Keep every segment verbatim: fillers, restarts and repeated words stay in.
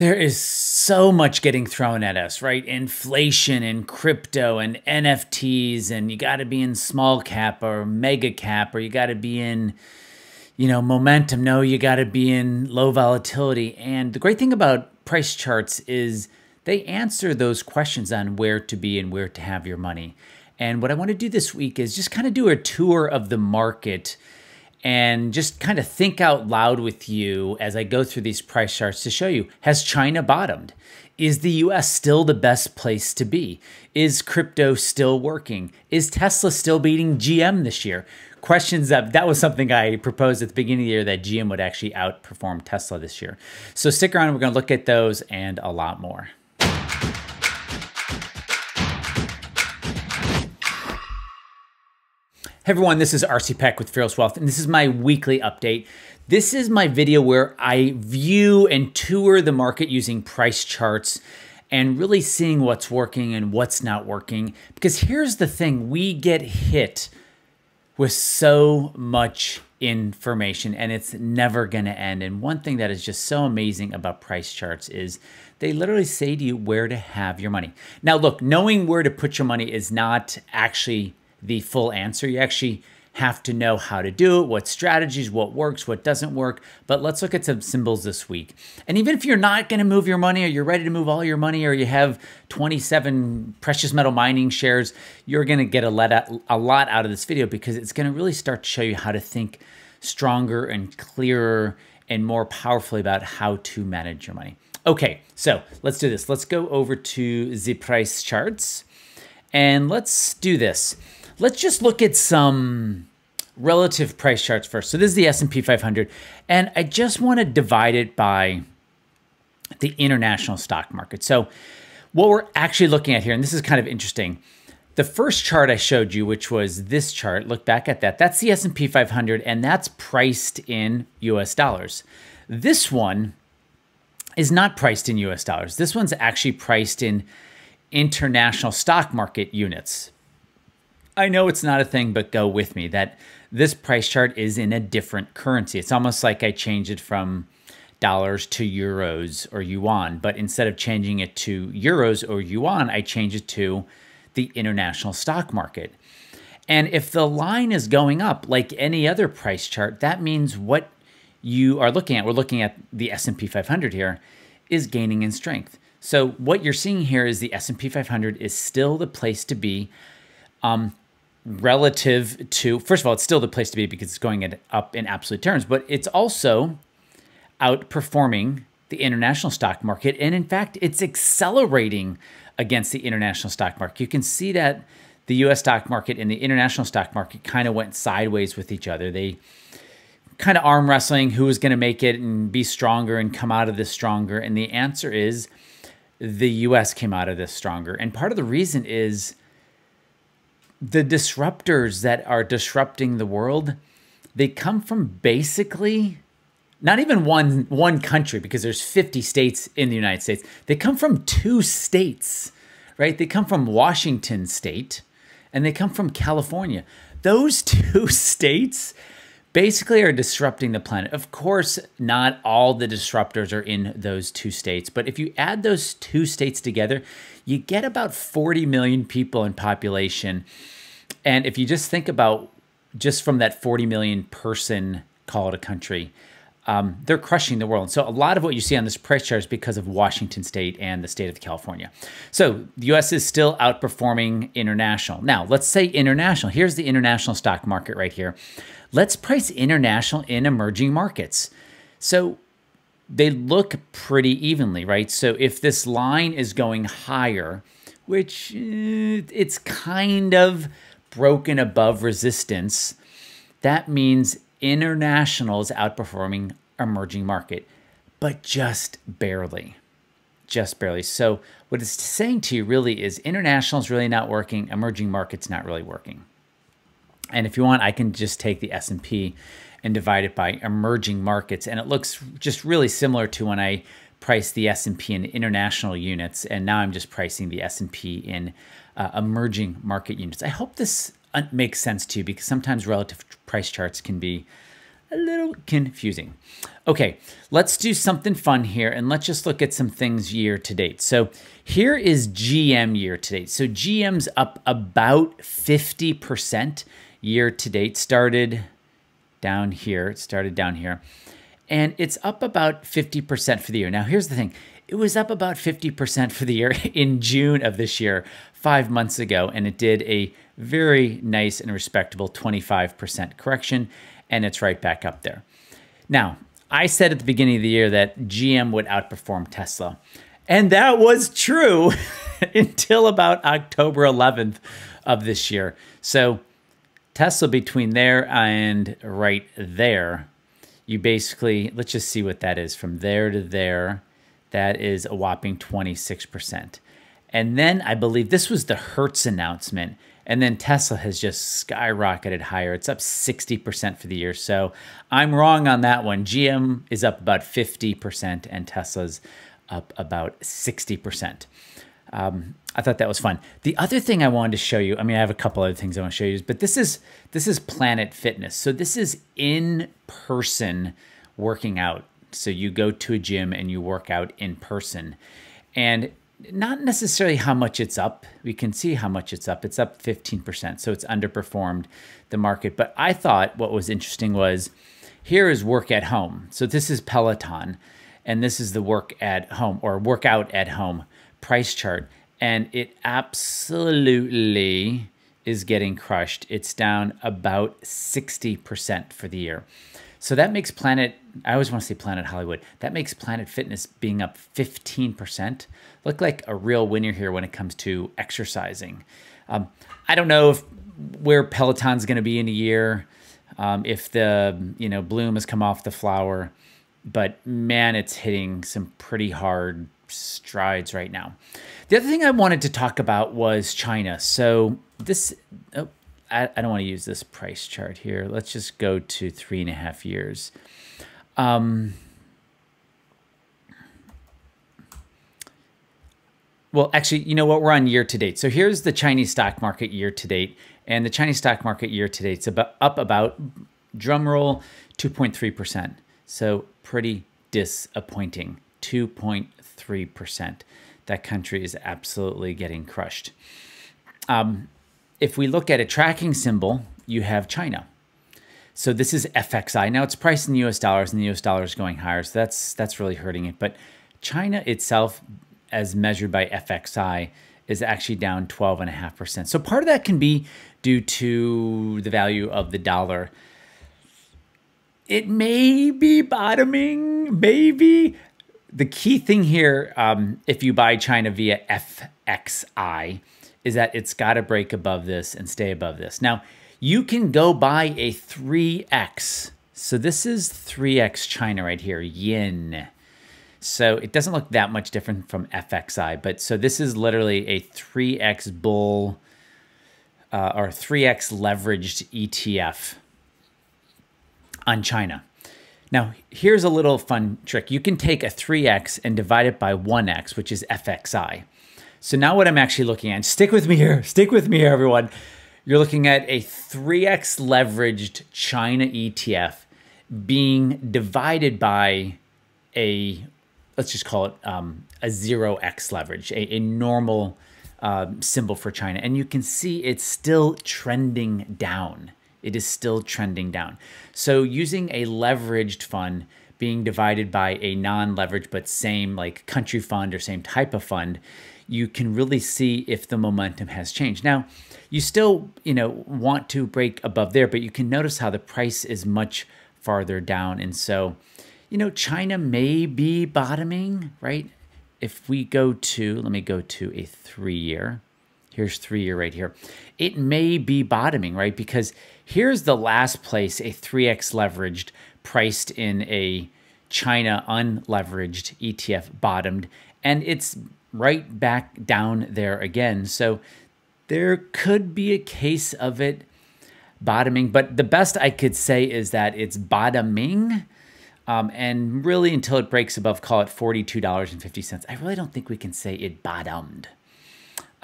There is so much getting thrown at us, right? Inflation and crypto and N F Ts, and you got to be in small cap or mega cap, or you got to be in, you know, momentum. No, you got to be in low volatility. And the great thing about price charts is they answer those questions on where to be and where to have your money. And what I want to do this week is just kind of do a tour of the market and just kind of think out loud with you as I go through these price charts to show you, has China bottomed? Is the U S still the best place to be? Is crypto still working? Is Tesla still beating G M this year? Questions that, that was something I proposed at the beginning of the year, that G M would actually outperform Tesla this year. So stick around, we're gonna look at those and a lot more. Hey everyone, this is R C Peck with Fearless Wealth, and this is my weekly update. This is my video where I view and tour the market using price charts and really seeing what's working and what's not working. Because here's the thing, we get hit with so much information and it's never gonna end. And one thing that is just so amazing about price charts is they literally say to you where to have your money. Now look, knowing where to put your money is not actually the full answer. You actually have to know how to do it, what strategies, what works, what doesn't work. But let's look at some symbols this week. And even if you're not gonna move your money, or you're ready to move all your money, or you have twenty-seven precious metal mining shares, you're gonna get a lot out of this video because it's gonna really start to show you how to think stronger and clearer and more powerfully about how to manage your money. Okay, so let's do this. Let's go over to the price charts and let's do this. Let's just look at some relative price charts first. So this is the S and P five hundred, and I just want to divide it by the international stock market. So what we're actually looking at here, and this is kind of interesting, the first chart I showed you, which was this chart, look back at that, that's the S and P five hundred, and that's priced in U S dollars. This one is not priced in U S dollars. This one's actually priced in international stock market units. I know it's not a thing, but go with me that this price chart is in a different currency. It's almost like I changed it from dollars to euros or yuan, but instead of changing it to euros or yuan, I change it to the international stock market. And if the line is going up like any other price chart, that means what you are looking at, we're looking at the S and P five hundred here, is gaining in strength. So what you're seeing here is the S and P five hundred is still the place to be. Um, relative to, first of all, it's still the place to be because it's going up in absolute terms, but it's also outperforming the international stock market. And in fact, it's accelerating against the international stock market. You can see that the U S stock market and the international stock market kind of went sideways with each other. They kind of arm wrestling who was going to make it and be stronger and come out of this stronger. And the answer is the U S came out of this stronger. And part of the reason is the disruptors that are disrupting the world, they come from basically not even one one country, because there's fifty states in the United States. They come from two states, right? They come from Washington state and they come from California. Those two states basically are disrupting the planet. Of course, not all the disruptors are in those two states, but if you add those two states together, you get about forty million people in population. And if you just think about just from that forty million person, call it a country, um, they're crushing the world. So a lot of what you see on this price chart is because of Washington state and the state of California. So the U S is still outperforming international. Now let's say international, here's the international stock market right here. Let's price international in emerging markets. So they look pretty evenly, right? So if this line is going higher, which it's kind of broken above resistance, that means international is outperforming emerging market, but just barely, just barely. So what it's saying to you really is international is really not working, emerging markets not really working. And if you want, I can just take the S and P and divide it by emerging markets. And it looks just really similar to when I priced the S and P in international units. And now I'm just pricing the S and P in uh, emerging market units. I hope this makes sense to you because sometimes relative price charts can be a little confusing. Okay, let's do something fun here and let's just look at some things year to date. So here is G M year to date. So G M's up about fifty percent year to date, started down here, it started down here, and it's up about fifty percent for the year. Now here's the thing, it was up about fifty percent for the year in June of this year, five months ago, and it did a very nice and respectable twenty-five percent correction, and it's right back up there. Now, I said at the beginning of the year that G M would outperform Tesla, and that was true until about October eleventh of this year. So Tesla between there and right there, you basically, let's just see what that is. From there to there, that is a whopping twenty-six percent. And then I believe this was the Hertz announcement. And then Tesla has just skyrocketed higher. It's up sixty percent for the year. So I'm wrong on that one. G M is up about fifty percent and Tesla's up about sixty percent. Um, I thought that was fun. The other thing I wanted to show you, I mean, I have a couple other things I want to show you, but this is, this is Planet Fitness. So this is in-person working out. So you go to a gym and you work out in person. And not necessarily how much it's up. We can see how much it's up. It's up fifteen percent, so it's underperformed the market. But I thought what was interesting was here is work at home. So this is Peloton, and this is the work at home or workout at home price chart. And it absolutely is getting crushed. It's down about sixty percent for the year. So that makes Planet, I always want to say Planet Hollywood, that makes Planet Fitness being up fifteen percent look like a real winner here when it comes to exercising. Um, I don't know if where Peloton's going to be in a year, um, if the you know bloom has come off the flower, but man, it's hitting some pretty hard strides right now. The other thing I wanted to talk about was China. So this... Oh, I don't want to use this price chart here. Let's just go to three and a half years. Um, well, actually, you know what? We're on year to date. So here's the Chinese stock market year to date. And the Chinese stock market year to date is about, up about, drum roll, two point three percent. So pretty disappointing, two point three percent. That country is absolutely getting crushed. Um, If we look at a tracking symbol, you have China. So this is F X I. Now it's priced in U S dollars and the U S dollar is going higher. So that's, that's really hurting it. But China itself, as measured by F X I, is actually down twelve point five percent. So part of that can be due to the value of the dollar. It may be bottoming, maybe. The key thing here, um, if you buy China via F X I, is that it's got to break above this and stay above this. Now, you can go buy a three X. So this is three X China right here, YINN. So it doesn't look that much different from F X I, but so this is literally a three X bull uh, or three X leveraged E T F on China. Now, here's a little fun trick. You can take a three X and divide it by one X, which is F X I. So now what I'm actually looking at, stick with me here, stick with me here, everyone. You're looking at a three X leveraged China E T F being divided by a, let's just call it um, a zero X leverage, a, a normal um, symbol for China. And you can see it's still trending down. It is still trending down. So using a leveraged fund being divided by a non-leveraged but same like country fund or same type of fund, you can really see if the momentum has changed. Now, you still, you know, want to break above there, but you can notice how the price is much farther down. And so, you know, China may be bottoming, right? If we go to, let me go to a three-year. Here's three-year right here. It may be bottoming, right? Because here's the last place a three X leveraged priced in a China unleveraged E T F bottomed, and it's right back down there again. So there could be a case of it bottoming, but the best I could say is that it's bottoming. Um, and really until it breaks above, call it forty-two dollars and fifty cents. I really don't think we can say it bottomed.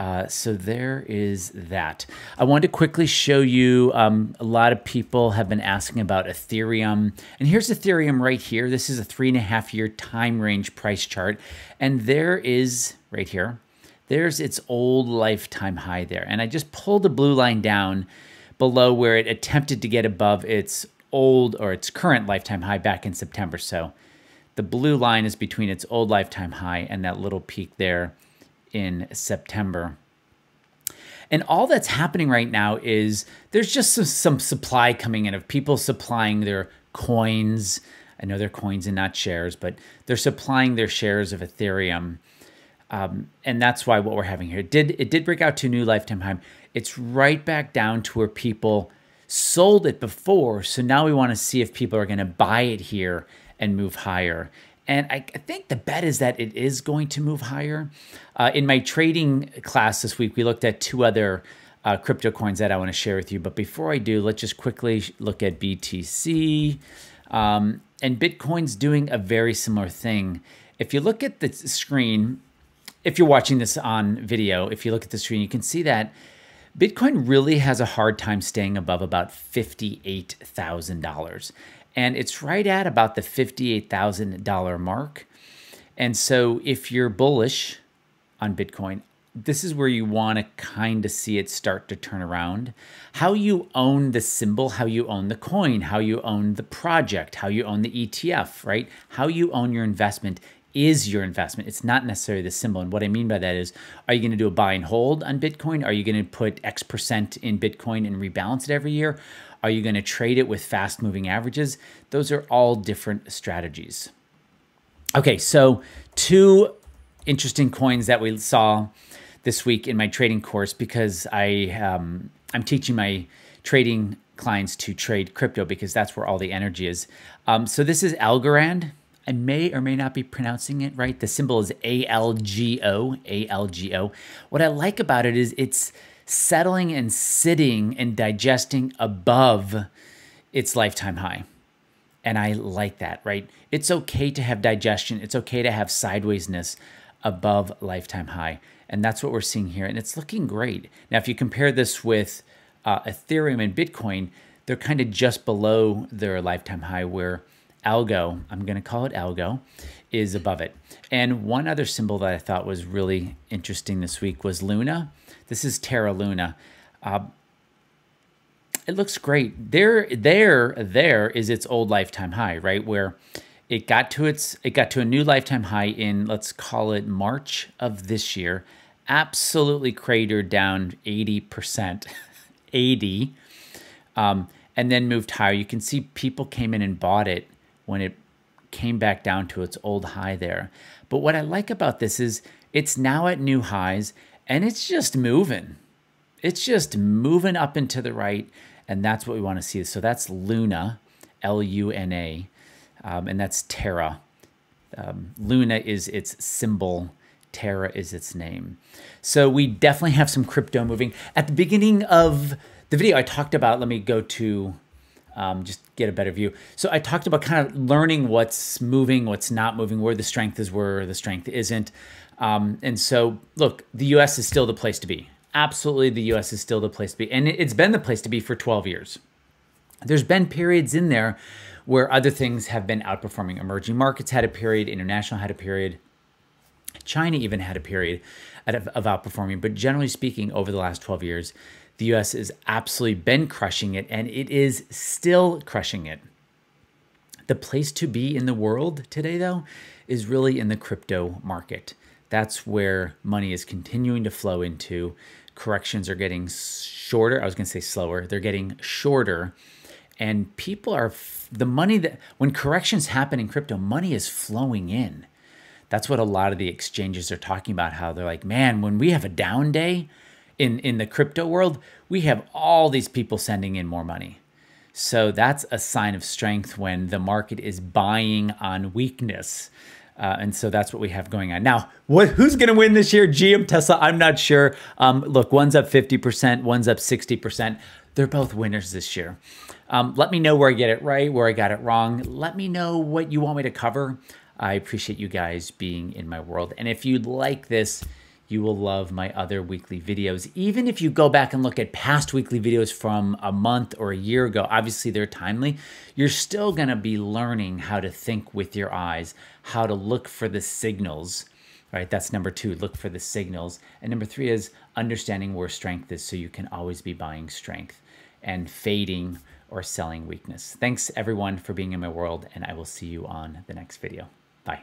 Uh, so there is that. I wanted to quickly show you, um, a lot of people have been asking about Ethereum. And here's Ethereum right here. This is a three and a half year time range price chart. And there is, right here, there's its old lifetime high there. And I just pulled the blue line down below where it attempted to get above its old or its current lifetime high back in September. So the blue line is between its old lifetime high and that little peak there in September. And all that's happening right now is there's just some, some supply coming in of people supplying their coins. I know they're coins and not shares, but they're supplying their shares of Ethereum. Um, and that's why what we're having here. It did, it did break out to a new lifetime high. It's right back down to where people sold it before. So now we want to see if people are going to buy it here and move higher. And I think the bet is that it is going to move higher. Uh, in my trading class this week, we looked at two other uh, crypto coins that I want to share with you. But before I do, let's just quickly look at B T C. Um, and Bitcoin's doing a very similar thing. If you look at the screen, if you're watching this on video, if you look at the screen, you can see that Bitcoin really has a hard time staying above about fifty-eight thousand dollars. And it's right at about the fifty-eight thousand dollar mark. And so if you're bullish on Bitcoin, this is where you want to kind of see it start to turn around. How you own the symbol, how you own the coin, how you own the project, how you own the E T F, right? How you own your investment is your investment. It's not necessarily the symbol. And what I mean by that is, are you going to do a buy and hold on Bitcoin? Are you going to put X percent in Bitcoin and rebalance it every year? Are you going to trade it with fast moving averages? Those are all different strategies. Okay, so two interesting coins that we saw this week in my trading course, because I, um, I'm teaching my trading clients to trade crypto because that's where all the energy is. Um, so this is Algorand. I may or may not be pronouncing it right. The symbol is A L G O, A L G O. What I like about it is it's settling and sitting and digesting above its lifetime high. And I like that, right? It's okay to have digestion. It's okay to have sidewaysness above lifetime high. And that's what we're seeing here. And it's looking great. Now, if you compare this with uh, Ethereum and Bitcoin, they're kind of just below their lifetime high where Algo, I'm going to call it Algo, is above it. And one other symbol that I thought was really interesting this week was Luna. This is Terra Luna. Uh, it looks great. There, there, there is its old lifetime high, right? Where it got to its, it got to a new lifetime high in, let's call it March of this year. Absolutely cratered down eighty percent, eighty, um, and then moved higher. You can see people came in and bought it when it came back down to its old high there. But what I like about this is it's now at new highs and it's just moving. It's just moving up and to the right. And that's what we want to see. So that's Luna, L U N A, um, and that's Terra. Um, Luna is its symbol. Terra is its name. So we definitely have some crypto moving. At the beginning of the video, I talked about, let me go to... Um, just get a better view. So I talked about kind of learning what's moving, what's not moving, where the strength is, where the strength isn't. Um, and so look, the U S is still the place to be. Absolutely, the U S is still the place to be. And it's been the place to be for twelve years. There's been periods in there where other things have been outperforming. Emerging markets had a period, international had a period, China even had a period of, of outperforming. But generally speaking, over the last twelve years, the U S has absolutely been crushing it, and it is still crushing it. The place to be in the world today, though, is really in the crypto market. That's where money is continuing to flow into. Corrections are getting shorter. I was going to say slower. They're getting shorter. And people are, the money that, when corrections happen in crypto, money is flowing in. That's what a lot of the exchanges are talking about, how they're like, man, when we have a down day, In, in the crypto world, we have all these people sending in more money. So that's a sign of strength when the market is buying on weakness. Uh, and so that's what we have going on. Now, what, who's going to win this year? G M, Tesla, I'm not sure. Um, look, one's up fifty percent, one's up sixty percent. They're both winners this year. Um, let me know where I get it right, where I got it wrong. Let me know what you want me to cover. I appreciate you guys being in my world. And if you like this, you will love my other weekly videos. Even if you go back and look at past weekly videos from a month or a year ago, obviously they're timely, you're still gonna be learning how to think with your eyes, how to look for the signals, right? That's number two, look for the signals. And number three is understanding where strength is so you can always be buying strength and fading or selling weakness. Thanks everyone for being in my world, and I will see you on the next video. Bye.